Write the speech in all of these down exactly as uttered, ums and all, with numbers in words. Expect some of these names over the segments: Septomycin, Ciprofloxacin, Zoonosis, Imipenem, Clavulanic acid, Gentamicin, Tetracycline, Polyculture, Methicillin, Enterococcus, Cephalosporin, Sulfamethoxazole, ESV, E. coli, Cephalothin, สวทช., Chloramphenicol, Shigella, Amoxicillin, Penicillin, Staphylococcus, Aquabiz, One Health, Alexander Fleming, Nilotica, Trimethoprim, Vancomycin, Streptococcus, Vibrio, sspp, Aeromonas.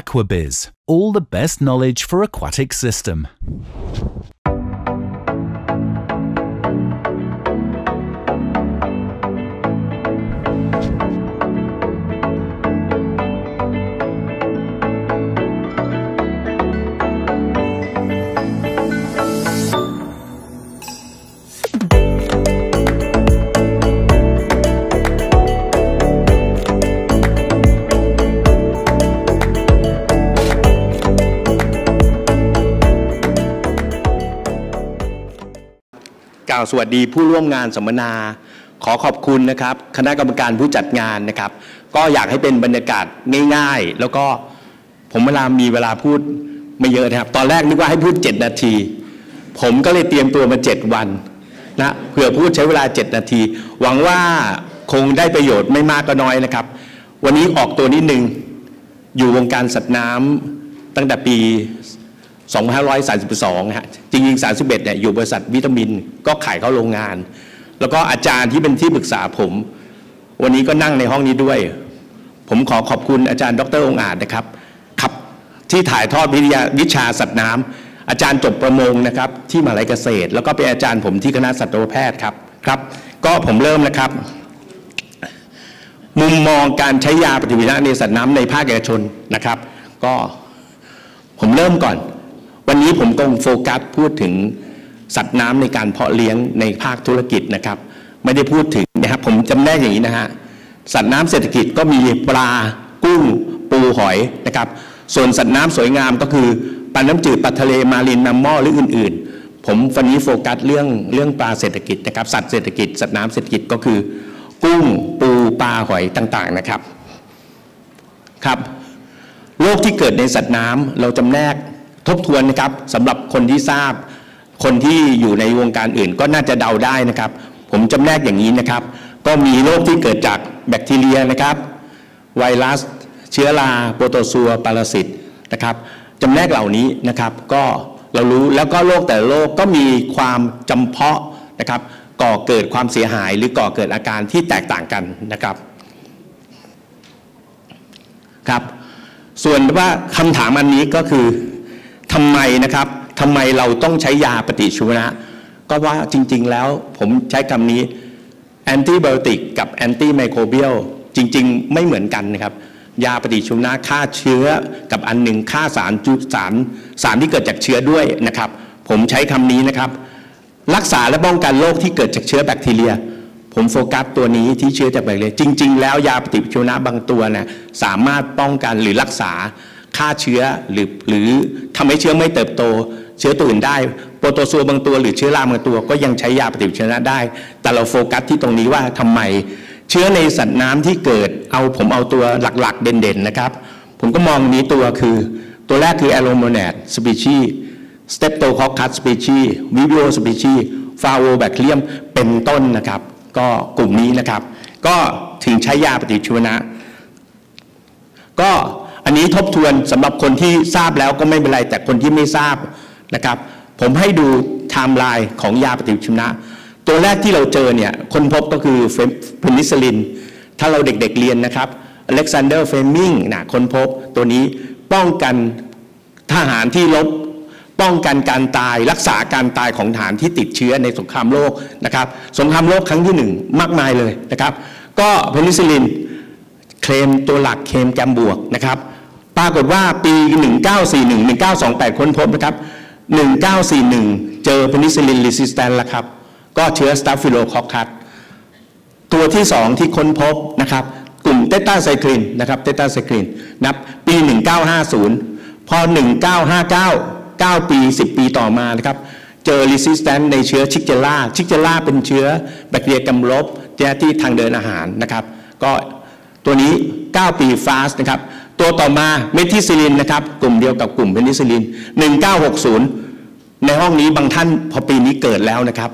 Aquabiz, all the best knowledge for aquatic system.กล่าวสวัสดีผู้ร่วมงานสัมมนาขอขอบคุณนะครับคณะกรรมการผู้จัดงานนะครับก็อยากให้เป็นบรรยากาศง่ายๆแล้วก็ผมเวลามีเวลาพูดไม่เยอะนะครับตอนแรกนึกว่าให้พูดเจ็ดนาทีผมก็เลยเตรียมตัวมาเจ็ดวันนะเผื่อพูดใช้เวลาเจ็ดนาทีหวังว่าคงได้ประโยชน์ไม่มากก็น้อยนะครับวันนี้ออกตัวนิดนึงอยู่วงการสัตว์น้ำตั้งแต่ปีสองพันห้าร้อยสามสิบสอง ฮะจริงๆสามสิบเอ็ดเนี่ยอยู่บริษัทวิตามินก็ขายเข้าโรงงานแล้วก็อาจารย์ที่เป็นที่ปรึกษาผมวันนี้ก็นั่งในห้องนี้ด้วยผมขอขอบคุณอาจารย์ดร.องค์อาจนะครับครับที่ถ่ายทอดวิทยาวิชาสัตว์น้ำอาจารย์จบประมงนะครับที่มหาวิทยาลัยเกษตรแล้วก็เป็นอาจารย์ผมที่คณะสัตวแพทย์ครับครับก็ผมเริ่มนะครับมุมมองการใช้ยาปฏิชีวนะในสัตว์น้ำในภาคเอกชนนะครับก็ผมเริ่มก่อนวันนี้ผมก็โฟกัสพูดถึงสัตว์น้ำในการเพาะเลี้ยงในภาคธุรกิจนะครับไม่ได้พูดถึงนะครับผมจำแนกอย่างนี้นะฮะสัตว์น้ำเศรษฐกิจก็มีปลากุ้งปูหอยนะครับส่วนสัตว์น้ำสวยงามก็คือปลาน้ำจืดปลาทะเลมารินน้ำหม้อหรืออื่นๆผมวันนี้โฟกัสเรื่องเรื่องปลาเศรษฐกิจนะครับสัตว์เศรษฐกิจสัตว์น้ำเศรษฐกิจก็คือกุ้งปูปลาหอยต่างๆนะครับครับโรคที่เกิดในสัตว์น้ำเราจำแนกทบทวนนะครับสำหรับคนที่ทราบคนที่อยู่ในวงการอื่นก็น่าจะเดาได้นะครับผมจำแนกอย่างนี้นะครับก็มีโรคที่เกิดจากแบคทีเรียนะครับไวรัสเชื้อราโปรโตซัวปรสิตนะครับจำแนกเหล่านี้นะครับก็เรารู้แล้วก็โรคแต่โรคก็มีความจำเพาะนะครับก่อเกิดความเสียหายหรือก่อเกิดอาการที่แตกต่างกันนะครับครับส่วนว่าคำถามอันนี้ก็คือทำไมนะครับทำไมเราต้องใช้ยาปฏิชีวนะก็ว่าจริงๆแล้วผมใช้คำนี้แอนติไบโอติกกับแอนติไมโครเบียลจริงๆไม่เหมือนกันนะครับยาปฏิชีวนะฆ่าเชื้อกับอันหนึ่งฆ่าสารจุสารสารที่เกิดจากเชื้อด้วยนะครับผมใช้คำนี้นะครับรักษาและป้องกันโรคที่เกิดจากเชื้อแบคทีเรียผมโฟกัสตัวนี้ที่เชื้อจากแบคทีเรียจริงๆแล้วยาปฏิชีวนะบางตัวนะสามารถป้องกันหรือรักษาฆ่าเชื้อหรือหรือทำให้เชื้อไม่เติบโตเชื้อตัวอื่นได้โปรโตซัวบางตัวหรือเชื้อราบางตัวก็ยังใช้ยาปฏิชีวนะได้แต่เราโฟกัสที่ตรงนี้ว่าทำไมเชื้อในสัตว์น้ำที่เกิดเอาผมเอาตัวหลักๆเด่นๆนะครับผมก็มองนี้ตัวคือตัวแรกคือแอโรโมแนดสปีชีสเตปโตคอคัสสปีชีวิวิโอสปีชีฟาโวแบคเทียมเป็นต้นนะครับก็กลุ่มนี้นะครับก็ถึงใช้ยาปฏิชีวนะก็อันนี้ทบทวนสำหรับคนที่ทราบแล้วก็ไม่เป็นไรแต่คนที่ไม่ทราบนะครับผมให้ดูไทม์ไลน์ของยาปฏิชีวนะตัวแรกที่เราเจอเนี่ยคนพบก็คือเพนิซิลินถ้าเราเด็กๆเรียนนะครับอเล็กซานเดอร์เฟมิ ง, นะคนพบตัวนี้ป้องกันทหารที่ลบป้องกันการตายรักษาการตายของทหารที่ติดเชื้อในสงครามโลกนะครับสงครามโลกครั้งที่หนึ่งมากมายเลยนะครับก็เพนิซิลินเคลมตัวหลักเคลมแกมบวกนะครับปรากฏว่าปีหนึ่งเก้าสี่หนึ่ง หนึ่งเก้าสองแปดค้นพบนะครับหนึ่งเก้าสี่หนึ่งเจอเพนิซิลินรีสิสแตนต์แล้วครับก็เชื้อสตาฟิโลคอคัสตัวที่สองที่ค้นพบนะครับกลุ่มเตต้าไซคลินนะครับเตต้าไซคลินนับปีหนึ่งเก้าห้าศูนย์พอหนึ่งเก้าห้าเก้า เก้าปีสิบปีต่อมานะครับเจอรีสิสแตนต์ในเชื้อชิกเจล่าชิกเจล่าเป็นเชื้อแบคทีเรียกำลบที่ทางเดินอาหารนะครับก็ตัวนี้เก้าปีฟาสนะครับตัวต่อมาเมทิซิลินนะครับกลุ่มเดียวกับกลุ่มเพนิซิลินหนึ่งเก้าหกศูนย์ในห้องนี้บางท่านพอปีนี้เกิดแล้วนะครับ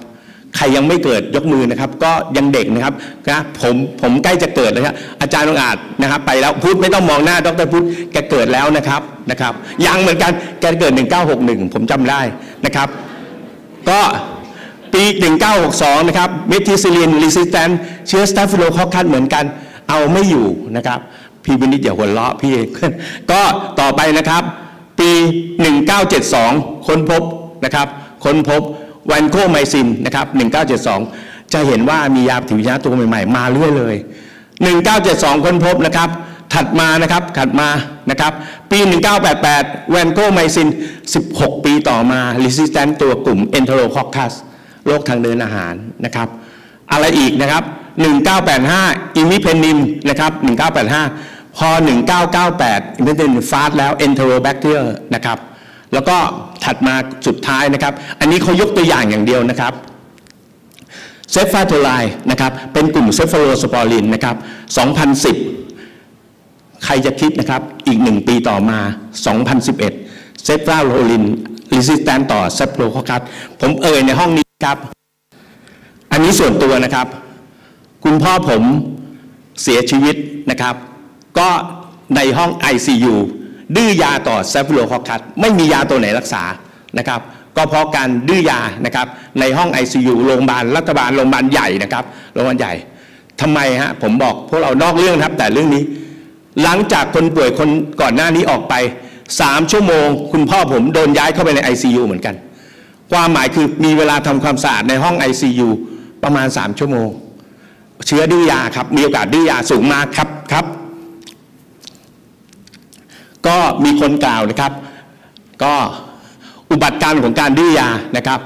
ใครยังไม่เกิดยกมือนะครับก็ยังเด็กนะครับนะผมผมใกล้จะเกิดแล้วครับอาจารย์องค์อาจนะครับไปแล้วพูดไม่ต้องมองหน้าดร.พุทธแกเกิดแล้วนะครับนะครับยังเหมือนกันแกเกิดหนึ่งเก้าหกหนึ่งผมจำได้นะครับก็ปีหนึ่งเก้าหกสองนะครับเมทิซิลินรีสิสแตนต์เชื้อสตาฟิโลคอคัสเหมือนกันเอาไม่อยู่นะครับ พี่วินิจอย่าหัวเราะพี่ก็ต่อไปนะครับปีหนึ่งเก้าเจ็ดสองค้นพบนะครับค้นพบแวนโคไมซินนะครับหนึ่งเก้าเจ็ดสองจะเห็นว่ามียาปฏิชีวนะตัวใหม่ๆมาเรื่อยเลยหนึ่งเก้าเจ็ดสองค้นพบนะครับถัดมานะครับถัดมานะครับปีหนึ่งเก้าแปดแปดแวนโคไมซินสิบหกปีต่อมารีสิสแตนต์ตัวกลุ่มเอนโทโรคอคคัสโรคทางเดินอาหารนะครับอะไรอีกนะครับหนึ่งเก้าแปดห้าอิมิเพนิมนะครับหนึ่งเก้าแปดห้าพอหนึ่งเก้าเก้าแปดอิมิเพนิมฟาสแล้วเอนโทโรแบคทีเรียนะครับแล้วก็ถัดมาสุดท้ายนะครับอันนี้เขายกตัวอย่างอย่างเดียวนะครับเซฟฟาโทไลนะครับเป็นกลุ่มเซฟฟาโลสปอรินนะครับสองพันสิบใครจะคิดนะครับอีกหนึ่งปีต่อมาสองพันสิบเอ็ดเซฟฟาโลลินรีสิสแตนต์ต่อเซฟโลคอคัสผมเอ่ยในห้องนี้ครับอันนี้ส่วนตัวนะครับคุณพ่อผมเสียชีวิตนะครับก็ในห้อง ไอ ซี ยู ดื้อยาต่อเซฟโลคอคัสไม่มียาตัวไหนรักษานะครับก็เพราะการดื้อยานะครับในห้อง ไอ ซี ยู โรงพยาบาลรัฐบาลโรงพยาบาลใหญ่นะครับโรงพยาบาลใหญ่ทำไมฮะผมบอกพวกเรานอกเรื่องครับแต่เรื่องนี้หลังจากคนป่วยคนก่อนหน้านี้ออกไปสามชั่วโมงคุณพ่อผมโดนย้ายเข้าไปใน ไอ ซี ยู เหมือนกันความหมายคือมีเวลาทำความสะอาดในห้อง ไอ ซี ยู ประมาณสามชั่วโมงเชื้อดื้อยาครับมีโอกาสดื้อยาสูงมากครับครับก็มีคนกล่าวนะครับก็อุบัติการของการดื้อยานะครับ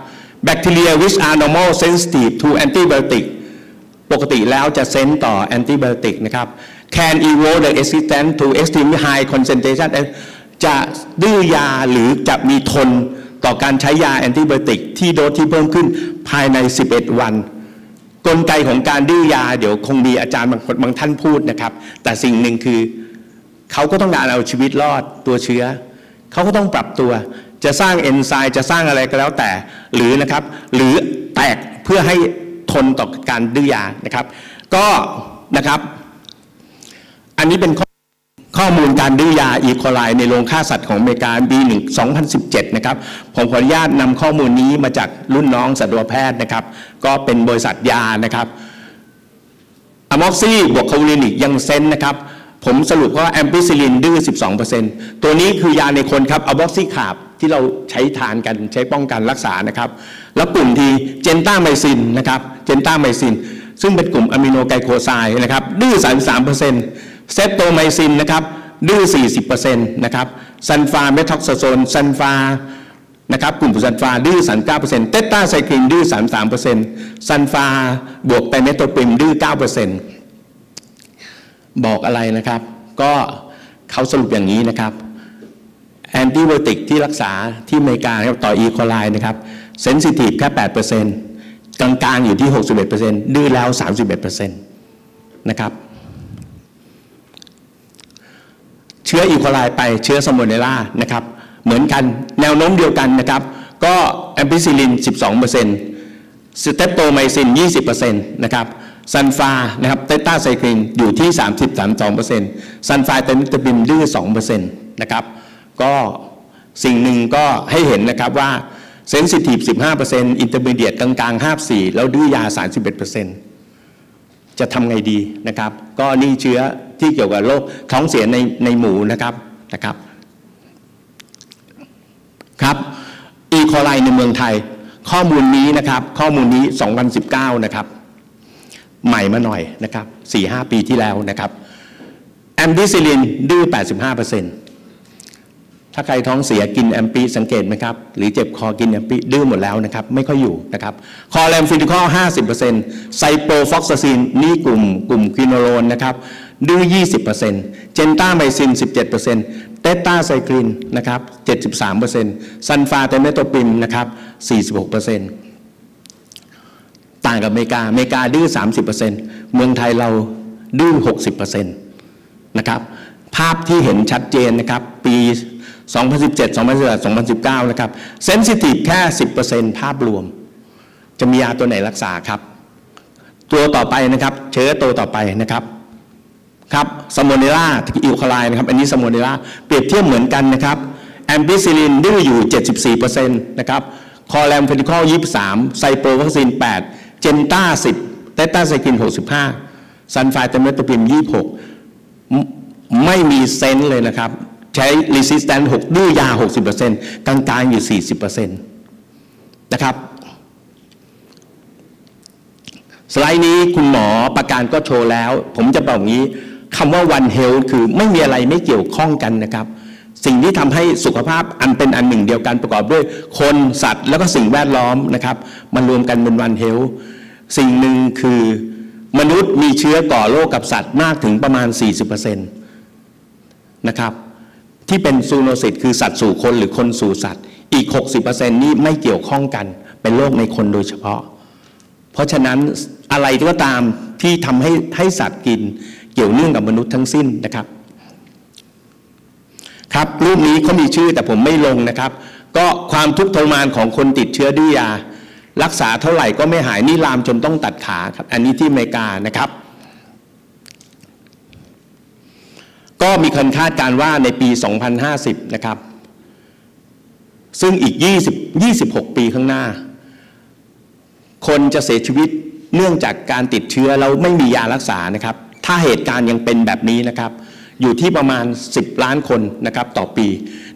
แบคทีเรีย which are normal sensitive to antibiotic ปกติแล้วจะเซนต์ต่อแอนติไบโอติกนะครับ can evolve the resistance to extremely high concentration จะดื้อยาหรือจะมีทนต่อการใช้ยาแอนติไบโอติกที่โดสที่เพิ่มขึ้นภายในสิบเอ็ดวันกลไกของการดื้อยาเดี๋ยวคงมีอาจารย์บางคนบางท่านพูดนะครับแต่สิ่งหนึ่งคือเขาก็ต้องการเอาชีวิตรอดตัวเชื้อเขาก็ต้องปรับตัวจะสร้างเอนไซม์จะสร้างอะไรก็แล้วแต่หรือนะครับหรือแตกเพื่อให้ทนต่อการดื้อยานะครับก็นะครับอันนี้เป็นข้อข้อมูลการดื้อยาอีโคไลในโรงฆ่าสัตว์ของอเมริกาปีสองพันสิบเจ็ดนะครับผมขออนุญาตนำข้อมูลนี้มาจากรุ่นน้องสัตวแพทย์นะครับก็เป็นบริษัทยานะครับอะม็อกซี่บวกคาวูลินิกยังเซนนะครับผมสรุปว่าแอมพิซิลินดื้อ สิบสองเปอร์เซ็นต์ ตัวนี้คือยาในคนครับอะม็อกซี่คาร์บที่เราใช้ทานกันใช้ป้องกันรักษานะครับแล้วกลุ่มที่เจนต้าไมซินนะครับเจนต้าไมซินซึ่งเป็นกลุ่มอะมิโนไกลโคไซด์นะครับดื้อ สามสิบสามเปอร์เซ็นต์เซปโตไมซินนะครับดื้อ สี่สิบเปอร์เซ็นต์ นะครับซันฟาเมทอกซาโซนซันฟานะครับกลุ่มซันฟาดื้อ สามสิบเก้าเปอร์เซ็นต์ เตต้าไซคลินดื้อ สามสิบสามเปอร์เซ็นต์ ซันฟาบวกไตรเมโทปริมดื้อ เก้าเปอร์เซ็นต์ บอกอะไรนะครับก็เขาสรุปอย่างนี้นะครับแอนติไบโอติกที่รักษาที่อเมริกาต่ออีโคไลนะครับเซนซิทีฟแค่ แปดเปอร์เซ็นต์ กลางๆอยู่ที่ หกสิบเอ็ดเปอร์เซ็นต์ ดื้อแล้ว สามสิบเอ็ดเปอร์เซ็นต์ นะครับเชื้ออีโคไลไปเชื้อสโมเนล่านะครับเหมือนกันแนวโน้มเดียวกันนะครับก็แอมพิซิลิน สิบสองเปอร์เซ็นต์ สเตปโตไมซิน ยี่สิบเปอร์เซ็นต์ นะครับซันฟานะครับเตต้าไซคลินอยู่ที่ สามสิบ สามสิบสองเปอร์เซ็นต์ ซันฟาเตมิตาบินดื้อ สองเปอร์เซ็นต์ นะครับก็สิ่งหนึ่งก็ให้เห็นนะครับว่าเซนซิทีฟ สิบห้าเปอร์เซ็นต์ อินเตอร์มีเดียตกลางๆ ห้าสิบสี่ แล้วดื้อยา สามสิบเอ็ดเปอร์เซ็นต์ จะทำไงดีนะครับก็นี่เชื้อที่เกี่ยวกับโรคท้องเสียในในหมูนะครับนะครับครับอีโคไลในเมืองไทยข้อมูลนี้นะครับข้อมูลนี้สองพันสิบเก้านะครับใหม่มาหน่อยนะครับ สี่ห้า ปีที่แล้วนะครับแอมพิซิลินดื้อ แปดสิบห้าเปอร์เซ็นต์ ถ้าใครท้องเสียกินแอมปีสังเกตไหมครับหรือเจ็บคอกินแอมปีดื้อหมดแล้วนะครับไม่ค่อยอยู่นะครับคอแลมฟินิคอล ห้าสิบเปอร์เซ็นต์ ไซโปฟอกซาซินนี่กลุ่มกลุ่มควิโนโลนนะครับดื้อ ยี่สิบเปอร์เซ็นต์ เจนต้าไมซิน สิบเจ็ดเปอร์เซ็นต์ เตต้าไซคลินนะครับ เจ็ดสิบสามเปอร์เซ็นต์ ซันฟาเตเมโทปริมนะครับ สี่สิบหกเปอร์เซ็นต์ ต่างกับอเมริกาอเมริกาดื้อ สามสิบเปอร์เซ็นต์ เมืองไทยเราดื้อ หกสิบเปอร์เซ็นต์ นะครับภาพที่เห็นชัดเจนนะครับปีสองพันสิบเจ็ด สองพันสิบแปด สองพันสิบเก้านะครับเซนซิทีฟแค่ สิบเปอร์เซ็นต์ ภาพรวมจะมียาตัวไหนรักษาครับตัวต่อไปนะครับเชื้อตัวต่อไปนะครับครับสโมเนล่าอีโคไลนะครับอันนี้สโมเนล่าเปรียบเทียบเหมือนกันนะครับแอมพิซิลินดื้ออยู่ เจ็ดสิบสี่เปอร์เซ็นต์ นะครับคอแลมเฟนิคอล ยี่สิบสาม ไซโปวัคซีน แปด เจนต้า สิบ เตต้าไซคลิน หกสิบห้า ซันไฟเตเมโทปริม ยี่สิบหก มีเซนส์เลยนะครับใช้ resistance หกดื้อยา หกสิบเปอร์เซ็นต์ กลางๆอยู่ สี่สิบเปอร์เซ็นต์ นะครับสไลด์นี้คุณหมอประการก็โชว์แล้วผมจะบอกงี้คำว่า One Health คือไม่มีอะไรไม่เกี่ยวข้องกันนะครับสิ่งที่ทำให้สุขภาพอันเป็นอันหนึ่งเดียวกันประกอบด้วยคนสัตว์แล้วก็สิ่งแวดล้อมนะครับมันรวมกันเป็น One Health สิ่งหนึ่งคือมนุษย์มีเชื้อก่อโรค กับสัตว์มากถึงประมาณ สี่สิบเปอร์เซ็นต์ นะครับที่เป็นซูโนซิสคือสัตว์สู่คนหรือคนสู่สัตว์อีก หกสิบเปอร์เซ็นต์ นี้ไม่เกี่ยวข้องกันเป็นโรคในคนโดยเฉพาะเพราะฉะนั้นอะไรก็ตามที่ทำให้ให้สัตว์กินเกี่ยวเนื่องกับมนุษย์ทั้งสิ้นนะครับครับรูปนี้เขามีชื่อแต่ผมไม่ลงนะครับก็ความทุกข์ทรมานของคนติดเชื้อดื้อยารักษาเท่าไหร่ก็ไม่หายนี่ลามจนต้องตัดขาครับอันนี้ที่อเมริกานะครับก็มีคนคาดการณ์ว่าในปีสองพันห้าสิบนะครับซึ่งอีกยี่สิบ ยี่สิบหกปีข้างหน้าคนจะเสียชีวิตเนื่องจากการติดเชื้อเราไม่มียารักษานะครับถ้าเหตุการณ์ยังเป็นแบบนี้นะครับอยู่ที่ประมาณสิบล้านคนนะครับต่อปี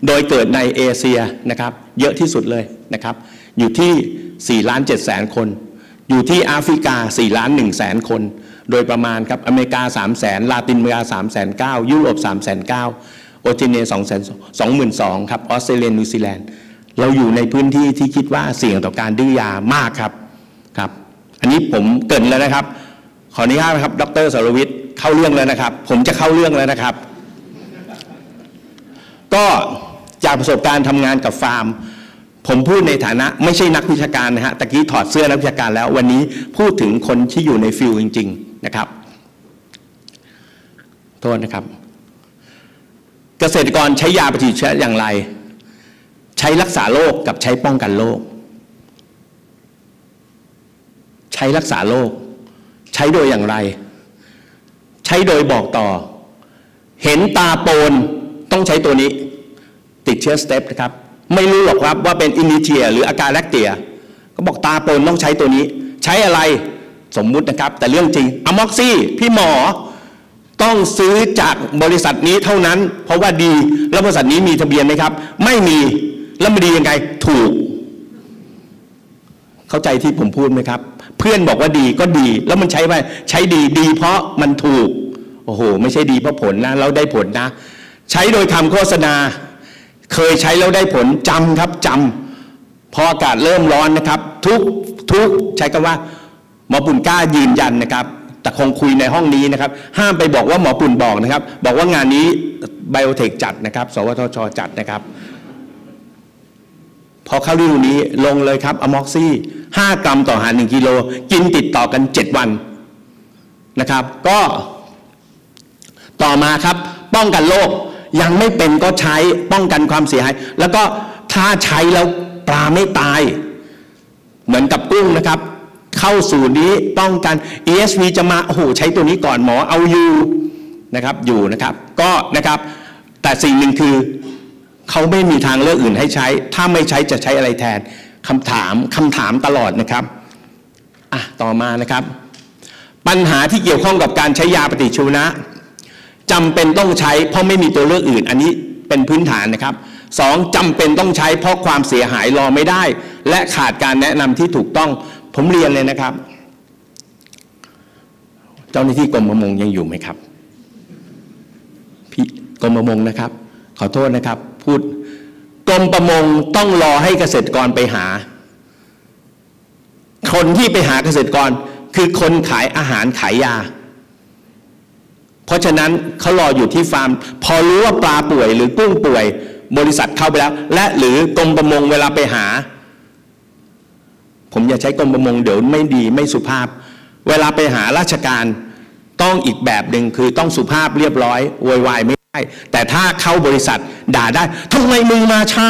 โดยเกิดในเอเชียนะครับเยอะที่สุดเลยนะครับอยู่ที่สี่ล้านเจ็ดแสนคนอยู่ที่แอฟริกาสี่ล้านหนึ่งแสนคนโดยประมาณครับอเมริกาสามแสนลาตินอเมริกาสามแสนเก้ายุโรปสามแสนเก้าโอชิเนียสองแสนสองหมื่นสองครับออสเตรเลียนิวซีแลนด์เราอยู่ในพื้นที่ที่คิดว่าเสี่ยงต่อการดื้อยามากครับครับอันนี้ผมเกริ่นแล้วนะครับขออนุญาตนะครับดร.สรวิทย์เข้าเรื่องแล้วนะครับผมจะเข้าเรื่องแล้วนะครับก็จากประสบการณ์ทำงานกับฟาร์มผมพูดในฐานะไม่ใช่นักวิชาการนะฮะตะกี้ถอดเสื้อนักวิชาการแล้ววันนี้พูดถึงคนที่อยู่ในฟิลจริงๆนะครับโทษนะครับเกษตรกรใช้ยาปฏิชีวนะอย่างไรใช้รักษาโรค กับใช้ป้องกันโรคใช้รักษาโรคใช้โดยอย่างไรใช้โดยบอกต่อเห็นตาโปนต้องใช้ตัวนี้ติดเชื้อสเต็ปนะครับไม่รู้หรอกครับว่าเป็นอินิเทียหรืออาการแลคเตียก็บอกตาโปนต้องใช้ตัวนี้ใช้อะไรสมมุตินะครับแต่เรื่องจริงอะม็อกซี่พี่หมอต้องซื้อจากบริษัทนี้เท่านั้นเพราะว่าดีแล้วบริษัทนี้มีทะเบียนไหมครับไม่มีแล้วมันดียังไงถูกเข้าใจที่ผมพูดไหมครับเพื่อนบอกว่าดีก็ดีแล้วมันใช้ไปใช้ดีดีเพราะมันถูกโอ้โหไม่ใช่ดีเพราะผลนะแล้วได้ผลนะใช้โดยคำโฆษณาเคยใช้แล้วได้ผลจำครับจำพออากาศเริ่มร้อนนะครับทุกทุกใช้คำว่าหมอปุ่นกล้ายืนยันนะครับแต่คงคุยในห้องนี้นะครับห้ามไปบอกว่าหมอปุ่นบอกนะครับบอกว่างานนี้ไบโอเทคจัดนะครับสวทช.จัดนะครับพอเข้าฤดูนี้ลงเลยครับอะม็อกซี่ห้ากรัมต่อหารหนึ่งกิโลกินติดต่อกันเจ็ดวันนะครับก็ต่อมาครับป้องกันโรคยังไม่เป็นก็ใช้ป้องกันความเสียหายแล้วก็ถ้าใช้แล้วปลาไม่ตายเหมือนกับกุ้งนะครับเข้าสู่นี้ป้องกัน อี เอส วี จะมาโอ้โหใช้ตัวนี้ก่อนหมอเอาอยู่นะครับอยู่นะครับก็นะครับแต่สิ่งหนึ่งคือเขาไม่มีทางเลือกอื่นให้ใช้ถ้าไม่ใช้จะใช้อะไรแทนคำถามคำถามตลอดนะครับอ่ะต่อมานะครับปัญหาที่เกี่ยวข้องกับการใช้ยาปฏิชีวนะจำเป็นต้องใช้เพราะไม่มีตัวเลือกอื่นอันนี้เป็นพื้นฐานนะครับสองจำเป็นต้องใช้เพราะความเสียหายรอไม่ได้และขาดการแนะนำที่ถูกต้องผมเรียนเลยนะครับเจ้าหน้าที่กรมประมงยังอยู่ไหมครับพี่กรมประมงนะครับขอโทษนะครับพูดกรมประมงต้องรอให้เกษตรกรไปหาคนที่ไปหาเกษตรกรคือคนขายอาหารขายยาเพราะฉะนั้นเขารออยู่ที่ฟาร์มพอรู้ว่าปลาป่วยหรือกุ้งป่วยบริษัทเข้าไปแล้วและหรือกรมประมงเวลาไปหาผมอย่าใช้กรมประมงเดี๋ยวไม่ดีไม่สุภาพเวลาไปหาราชการต้องอีกแบบหนึ่งคือต้องสุภาพเรียบร้อยวอยวายไม่ได้แต่ถ้าเข้าบริษัทด่าได้ทำไมมึงมาช้า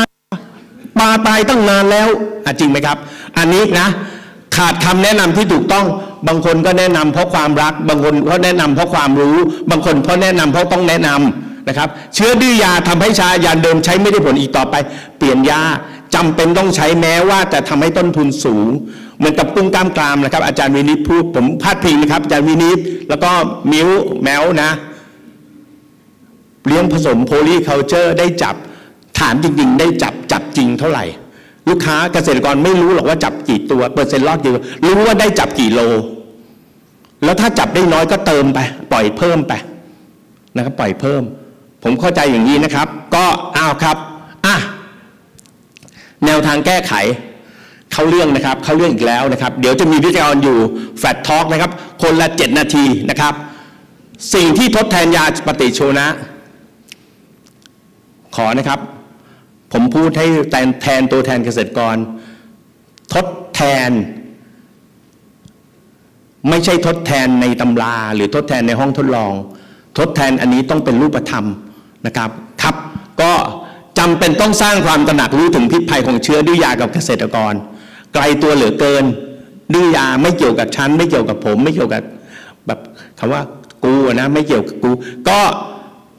ปลาตายตั้งนานแล้วจริงไหมครับอันนี้นะขาดคำแนะนำที่ถูกต้องบางคนก็แนะนำเพราะความรักบางคนก็แนะนำเพราะความรู้บางคนเพราะแนะนำเพราะต้องแนะนำนะครับเชื้อดื้อยาทำให้ชายาเดิมใช้ไม่ได้ผลอีกต่อไปเปลี่ยนยาจำเป็นต้องใช้แม้ว่าจะทำให้ต้นทุนสูงเหมือนกับกุ้งกล้ามกรามนะครับอาจารย์วินิตพูดผมพาดพิงนะครับอาจารย์วินิตแล้วก็มิ้วแมวนะเรียน ผสมโพลีคัลเจอร์ได้จับถามจริงๆได้จับจับจริงเท่าไหร่ลูกค้าเกษตรกรไม่รู้หรอกว่าจับกี่ตัวเปอร์เซ็นต์รอดกี่รู้ว่าได้จับกี่โลแล้วถ้าจับได้น้อยก็เติมไปปล่อยเพิ่มไปนะครับปล่อยเพิ่มผมเข้าใจอย่างนี้นะครับก็อ้าวครับอ่ะแนวทางแก้ไขเข้าเรื่องนะครับเข้าเรื่องอีกแล้วนะครับเดี๋ยวจะมีวิทยากรอยู่แฟลตทอล์กนะครับคนละเจ็ดนาทีนะครับสิ่งที่ทดแทนยาปฏิชีวนะขอนะครับผมพูดให้แทนแทนตัวแทนเกษตรกรทดแทนไม่ใช่ทดแทนในตำราหรือทดแทนในห้องทดลองทดแทนอันนี้ต้องเป็นรูปธรรมนะครับครับก็จำเป็นต้องสร้างความตระหนักรู้ถึงพิษภัยของเชื้อดื้อยากับเกษตรกรไกลตัวเหลือเกินดื้อยาไม่เกี่ยวกับฉันไม่เกี่ยวกับผมไม่เกี่ยวกับแบบคำว่ากูนะไม่เกี่ยวกับกูก็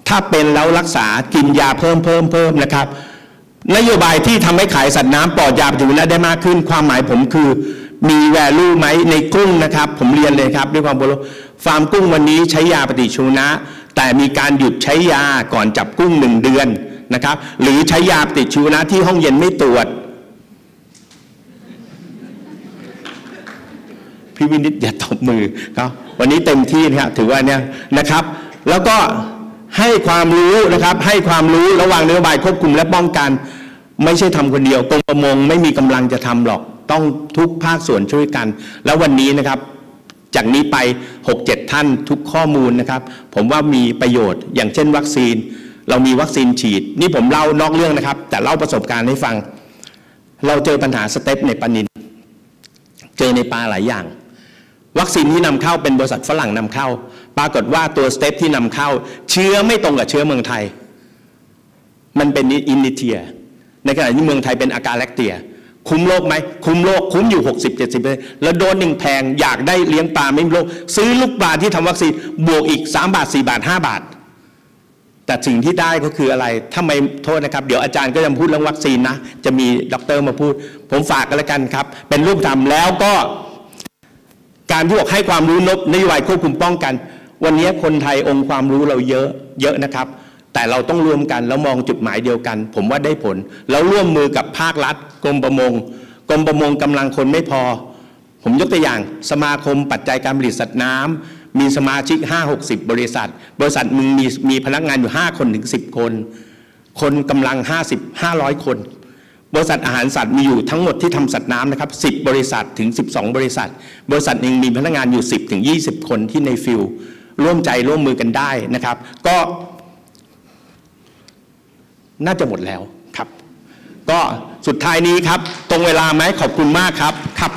ถ้าเป็นแล้วรักษากินยาเพิ่มเพิ่มเพิ่มนะครับนโยบายที่ทำให้ขายสัตว์น้ำปลอดยาปฏิชีวนะได้มากขึ้นความหมายผมคือมี value ไหมในกุ้งนะครับผมเรียนเลยครับด้วยความบริสุทธิ์ฟาร์มกุ้งวันนี้ใช้ยาปฏิชีวนะแต่มีการหยุดใช้ยาก่อนจับกุ้งหนึ่งเดือนนะครับหรือใช้ยาปฏิชีวนะที่ห้องเย็นไม่ตรวจพี่วินิจอย่าตบมือครับวันนี้เต็มที่นะครับถือว่าเนี่ยนะครับแล้วก็ให้ความรู้นะครับให้ความรู้ระหว่างนโยบายควบคุมและป้องกันไม่ใช่ทำคนเดียวกรมประมงไม่มีกำลังจะทำหรอกต้องทุกภาคส่วนช่วยกันแล้ววันนี้นะครับจากนี้ไป หกเจ็ด ท่านทุกข้อมูลนะครับผมว่ามีประโยชน์อย่างเช่นวัคซีนเรามีวัคซีนฉีดนี่ผมเล่านอกเรื่องนะครับแต่เล่าประสบการณ์ให้ฟังเราเจอปัญหาสเต็ปในปลานิลเจอในปลาหลายอย่างวัคซีนที่นำเข้าเป็นบริษัทฝรั่งนำเข้าปรากฏว่าตัวสเต็ปที่นำเข้าเชื้อไม่ตรงกับเชื้อเมืองไทยมันเป็นอินดิเทียในขณะที่เมืองไทยเป็นอาการแลคเตียคุ้มโลกไหมคุ้มโลกคุ้มอยู่ หกสิบเจ็ดสิบ แล้วโดนหนึ่งแพงอยากได้เลี้ยงปลาไม่มีโลกซื้อลูกปลาที่ทำวัคซีนบวกอีกสามบาทสี่บาทห้าบาทแต่สิ่งที่ได้ก็คืออะไรถ้าไม่โทษนะครับเดี๋ยวอาจารย์ก็จะพูดเรื่องวัคซีนนะจะมีด็อกเตอร์มาพูดผมฝากกันละกันครับเป็นรูปธรรมแล้วก็การที่บอกให้ความรู้นบนโยบายควบคุมป้องกันวันนี้คนไทยองค์ความรู้เราเยอะเยอะนะครับแต่เราต้องร่วมกันแล้วมองจุดหมายเดียวกันผมว่าได้ผลแล้วร่วมมือกับภาครัฐกรมประมงกรมประมงกำลังคนไม่พอผมยกตัวอย่างสมาคมปัจจัยการผลิตสัตว์น้ำมีสมาชิก ห้าหกสิบ บริษัทบริษัทมึงมีมีพนักงานอยู่ห้าคนถึงสิบคนคนกำลังห้าสิบ ห้าร้อยคนบริษัทอาหารสัตว์มีอยู่ทั้งหมดที่ทำสัตว์น้ำนะครับสิบบริษัทถึงสิบสองบริษัทบริษัทหนึ่งมีพนักงานอยู่สิบถึงยี่สิบคนที่ในฟิลร่วมใจร่วมมือกันได้นะครับก็น่าจะหมดแล้วครับก็สุดท้ายนี้ครับตรงเวลาไหมขอบคุณมากครับครับ